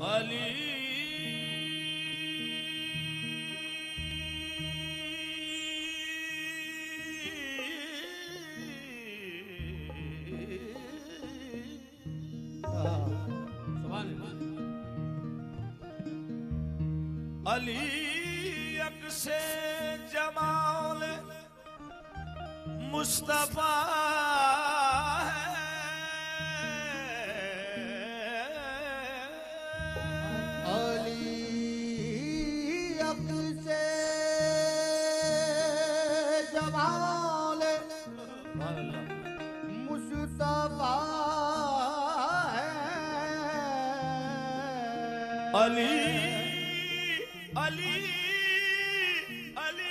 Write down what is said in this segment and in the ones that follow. अली। अली अक्से जमाल मुस्तफा है, अली अक्से जमाल मुस्तफा है, अली अली अली अली।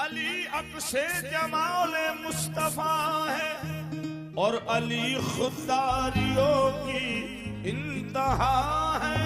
अल्लाह से जमाल मुस्तफा है और अली खुदारियों की इंतहा है।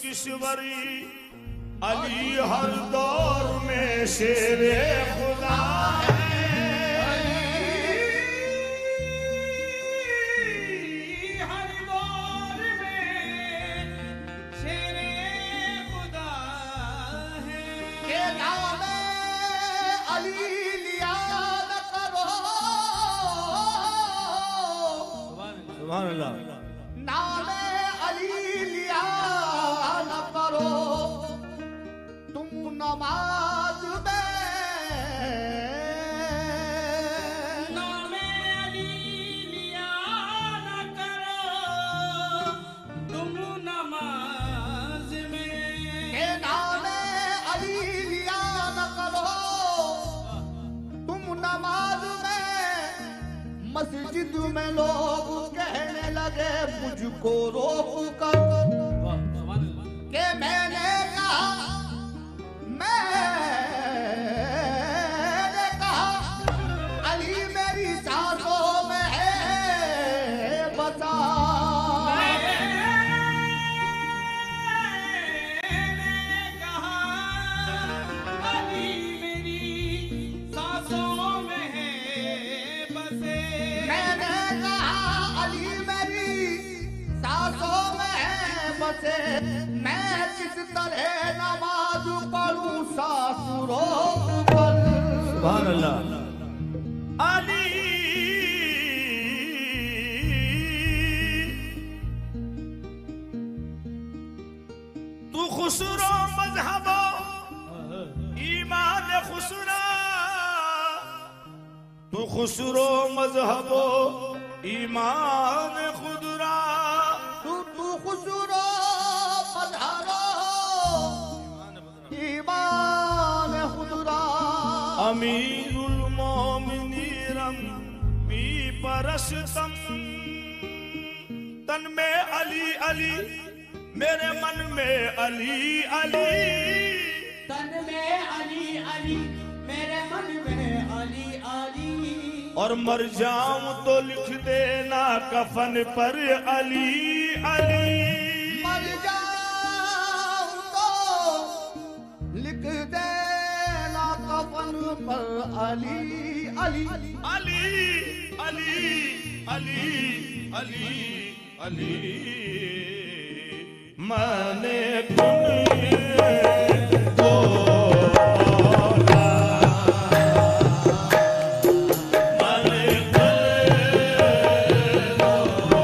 किश्वरी अली हर दौर में शेरे खुदा है, अली हर दौर में शेरे खुदा है। के नाम अली लिया न करो, सुभान अल्लाह। नमाज में नामे अली लिया न करो, तुम नमाज में नामे अली लिया न करो, तुम नमाज में। मस्जिद में लोग कहने लगे मुझको रोक कर के मैंने कहा मैं किस तरह नमाज पढ़ूं सासुरों पर। सुभान अल्लाह। अली तू खुसरो मजहबो ईमान खुसरा, तू खुसरो मजहबो ईमान खुदरा, तू खुसरो ईमान खुदरा। अमीरुल मोमिनीरम मी परसतम तन में अली अली, मेरे मन में अली अली, तन में अली अली, मेरे मन में अली अली। और मर जाऊं तो लिख देना कफन पर अली अली, लिख देना कफन पर अली अली अली अली अली अली अली। मैंने तुमको मौला अली मौला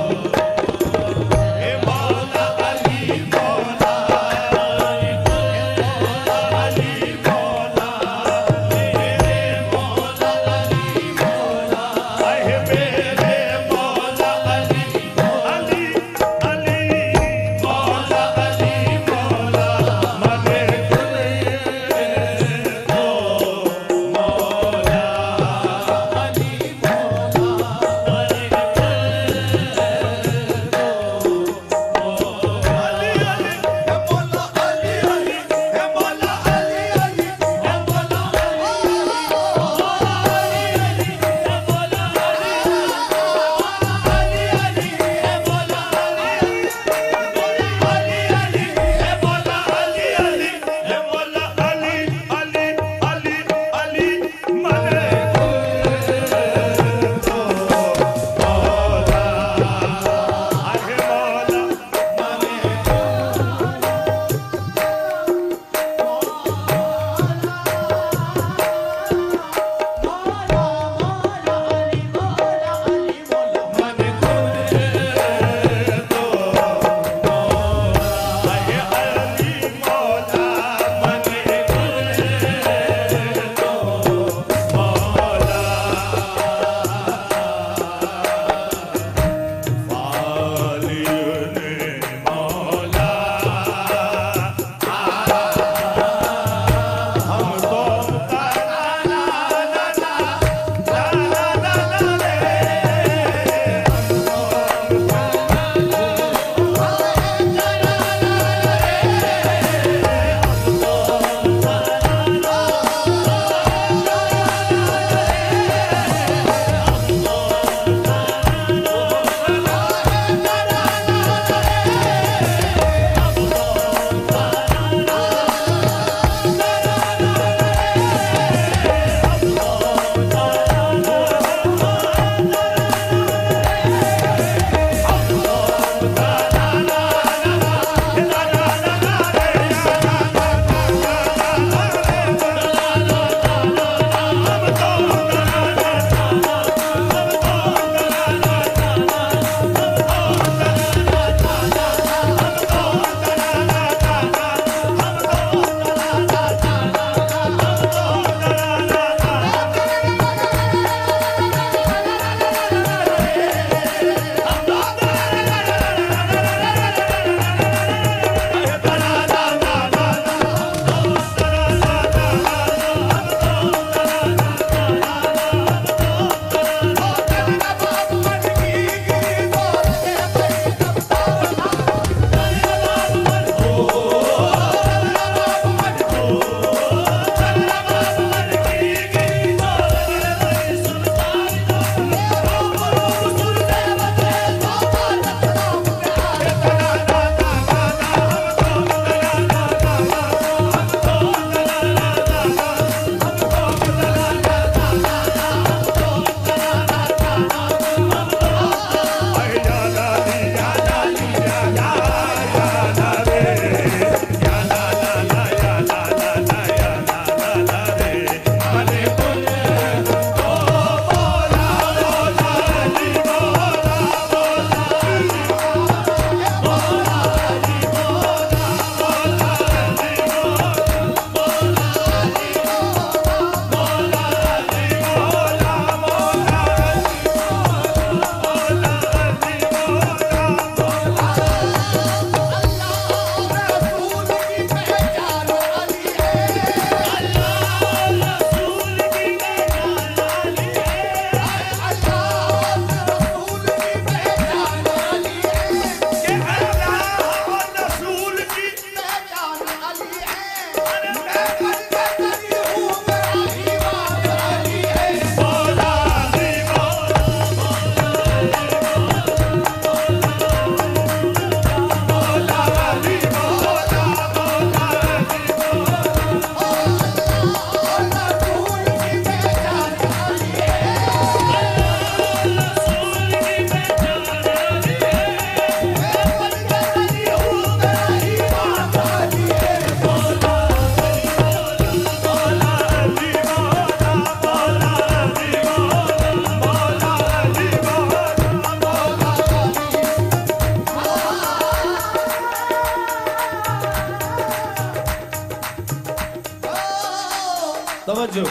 तवज्जो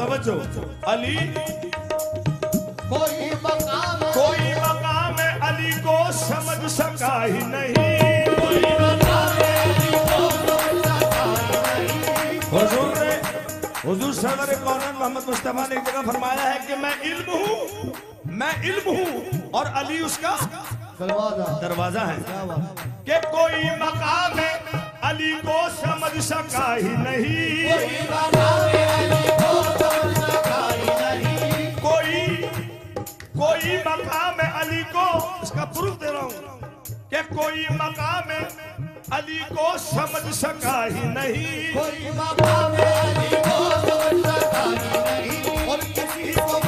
तवज्जो अली कोई मकाम है अली को समझ सका ही नहीं हुजूर ने हुजूर सरवर कौनन मोहम्मद मुस्तफा ने एक जगह फरमाया है कि मैं इल्म हूँ और अली उसका दरवाजा है कि कोई मकाम है अली को समझ सका ही नहीं कोई मकाम है अली को इसका प्रूफ दे रहा हूं कि कोई मकाम है अली को समझ सका ही नहीं कोई मकाम है अली को समझ सका ही नहीं और किसी को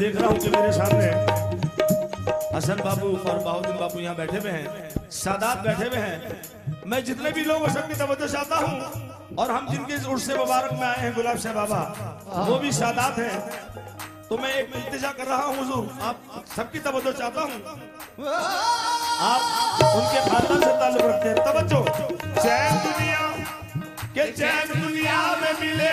देख रहा हूं कि मेरे सामने हसन बाबू और बाहुद्दीन बाबू यहाँ बैठे हुए हैं, सादात बैठे हुए हैं। मैं जितने भी लोग सबकी तवज्जो चाहता हूँ और हम जिनके उर्स मुबारक में आए हैं गुलाब शाह बाबा वो भी सादात हैं, तो मैं एक इंतजार कर रहा हूँ हुजूर, आप सबकी तवज्जो चाहता हूँ। आप उनके खानदान से ताल्लुक रखते हैं, तवज्जो। चैन दुनिया के चैन दुनिया में मिले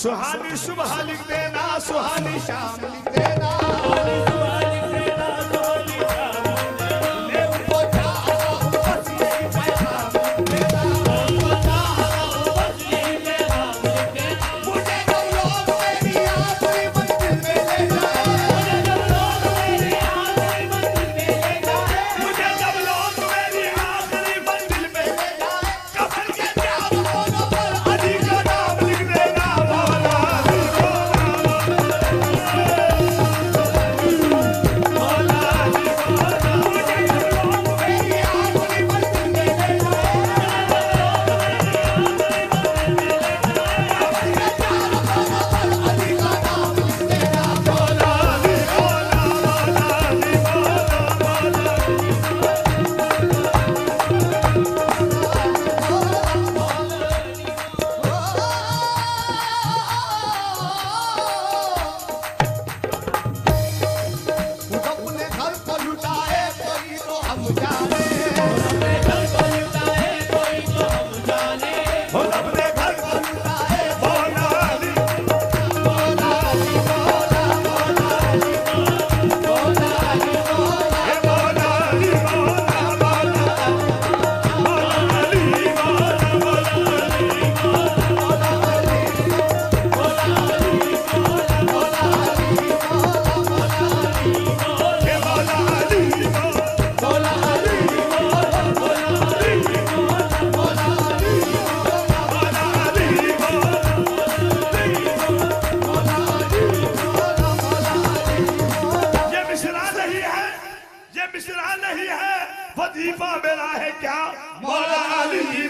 सुहानी सुबह लिख देना, सुहानी शाम लिख देना, वजीफा मेरा है क्या मौला अली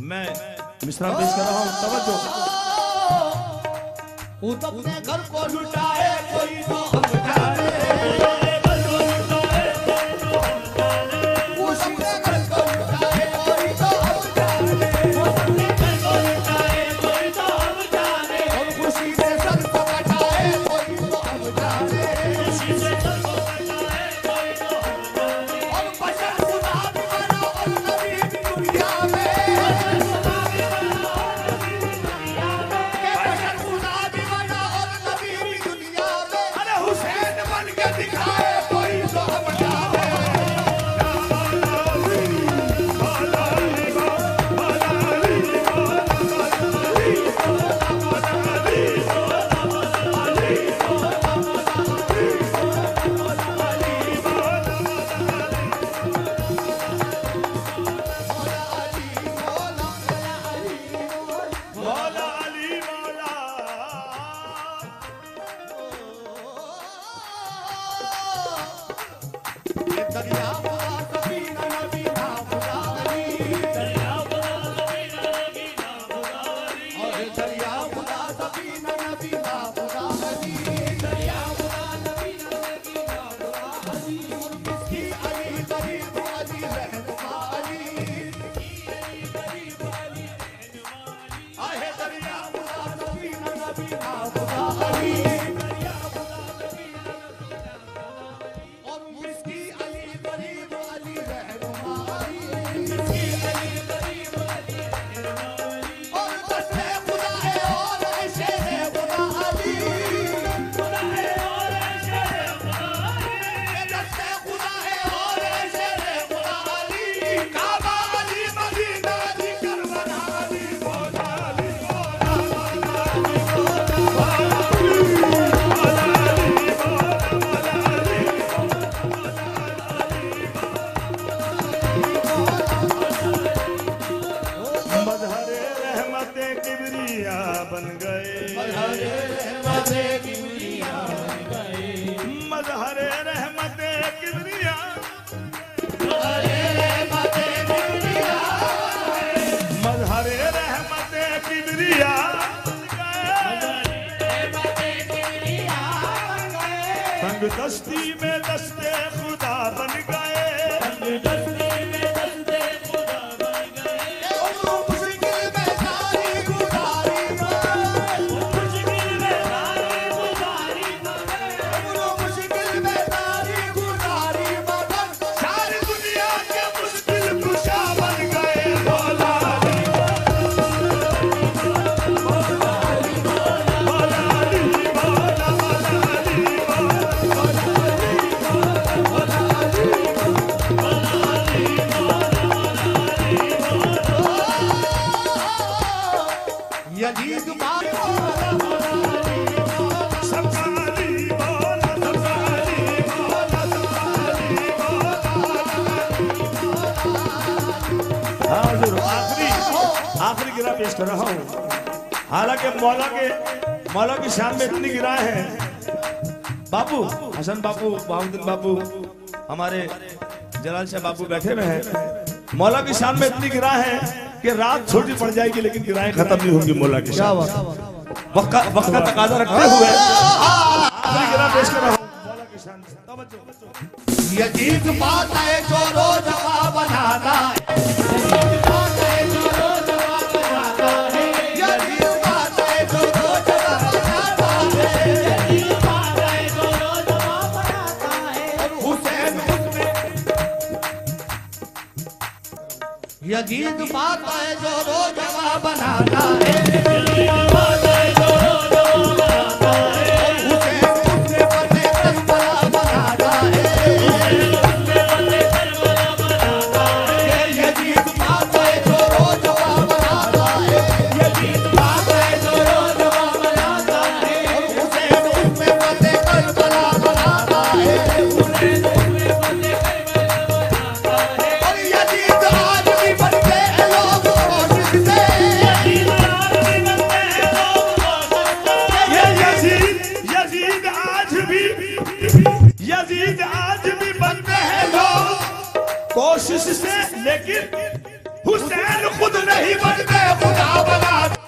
मैं मिश्रा पेश कर रहा हूँ। तवज्जो अपने घर को लुटाए कोई तो हम दस्ती में दस्ते खुदा बन गए, दस्ती में दस्ते खुदा बन गए, मुश्किल में सारी गुजारी मुश्किल में सारी गुजारी मुश्किल में सारी गुजारी सारी दुनिया के मुश्किल खुशा बन गए। मौला अली मौला अली मौला अली मौला अली पेश कर रहा हूँ। हालांकि मौला की शान में इतनी गिरा है। बापू हसन बापू बाहुद्दीन बापू हमारे जलाल शाह बापू बैठे हुए हैं। मौला की शान में इतनी गिरा है कि रात छोटी पड़ जाएगी लेकिन किराए खत्म नहीं होंगी मौला के साथ। वक्त का तकाजा रखते हुए पेश कर रहा हूं। यजीद बात है जो रोज बनाता है यजीद बात है जो रोज बनाता है, बात है जो रोज बनाता है, उसे अपने पते पर बड़ा बनाता है, अपने पते पर बड़ा बनाता है। यजीद बात है जो रोज बनाता है, यजीद बात है जो रोज बनाता है, उसे अपने पते पर बड़ा बनाता है, उसे अपने पते पर बड़ा बनाता है। और यजीद कोशिश से, लेकिन हुसैन खुद नहीं बनते, खुदा बनाते।